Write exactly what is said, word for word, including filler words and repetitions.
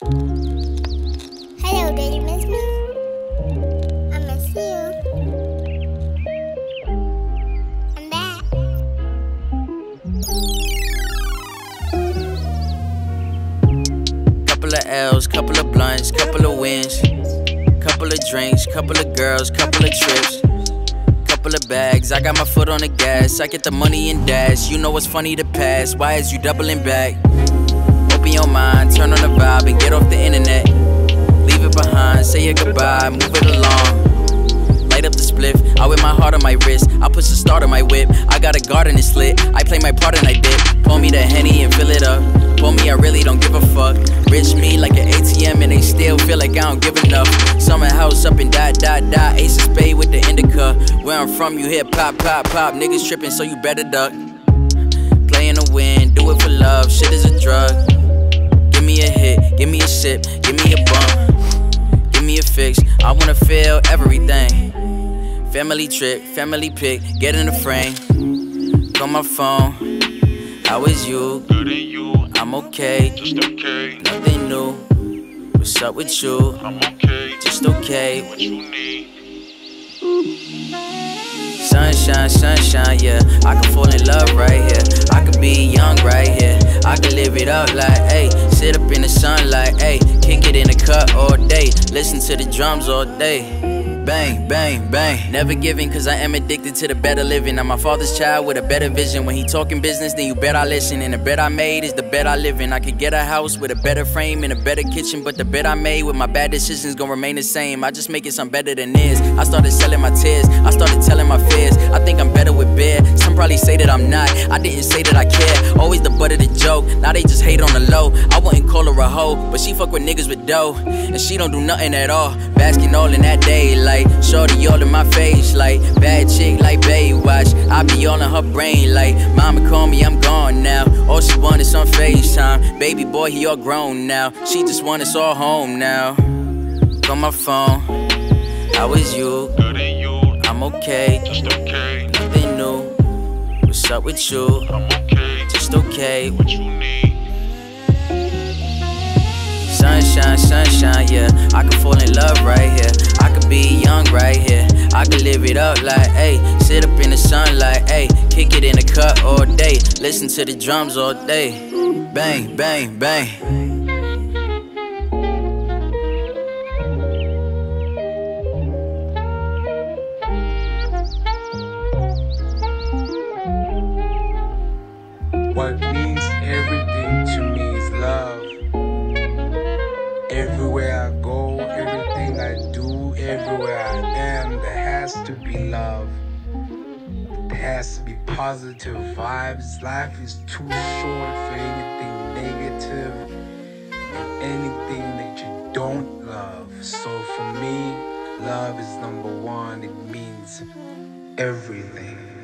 Hello, did you miss me? I miss you. I'm back. Couple of L's, couple of blunts, couple of wins. Couple of drinks, couple of girls, couple of trips. Couple of bags, I got my foot on the gas. I get the money and dash, you know it's funny to pass. Why is you doubling back? Open your mind, turn on the vibe and get off the internet. Leave it behind, say your goodbye, move it along. Light up the spliff, I wear my heart on my wrist. I push the start on my whip, I got a garden and slit. I play my part and I dip, pour me the Henny and fill it up. Pour me, I really don't give a fuck. Rich me like an A T M and they still feel like I don't give enough. Summerhouse up and dot dot dot, ace of spade with the indica. Where I'm from you hear pop pop pop, niggas tripping so you better duck. Play in the wind, do it for love, shit is a drug. Give me a hit, give me a sip, give me a bump, give me a fix, I wanna feel everything. Family trip, family pic, get in the frame. Call my phone, how is you? Good and you. I'm okay, just okay. Nothing new, what's up with you? I'm okay, just okay. What you need? Sunshine, sunshine, yeah. I can fall in love right here. I could be young right here. I could live it up like, hey. Sit up in the sunlight, ayy. Kick it in the cut all day. Listen to the drums all day. Bang, bang, bang. Never giving, cause I am addicted to the better living. I'm my father's child with a better vision. When he talking business, then you bet I listen. And the bet I made is the bet I live in. I could get a house with a better frame and a better kitchen, but the bet I made with my bad decisions gon' remain the same. I just make it something better than this. I started selling my tears, I started telling my fears. I think I'm better with beer. Some probably say that I'm not, I didn't say that I care. Always the butt of the joke, now they just hate on the low. I wouldn't call her a hoe, but she fuck with niggas with dough. And she don't do nothing at all, basking all in that daylight. Shorty all in my face, like bad chick, like babe watch. I be all in her brain, like mama call me, I'm gone now. All she want is on FaceTime. Baby boy, he all grown now. She just want us all home now. Call my phone, how is you? Good and you. I'm okay, just okay. Nothing new, what's up with you? I'm okay, just okay. What you need? Sunshine, sunshine, yeah. I could fall in love right here. I could be young right here. I could live it up like, ayy. Sit up in the sunlight, ayy. Kick it in the cut all day. Listen to the drums all day. Bang, bang, bang. What means everything to me is love. Everywhere I go, everything I do, everywhere I am, there has to be love. There has to be positive vibes. Life is too short for anything negative and anything that you don't love. So for me, love is number one. It means everything.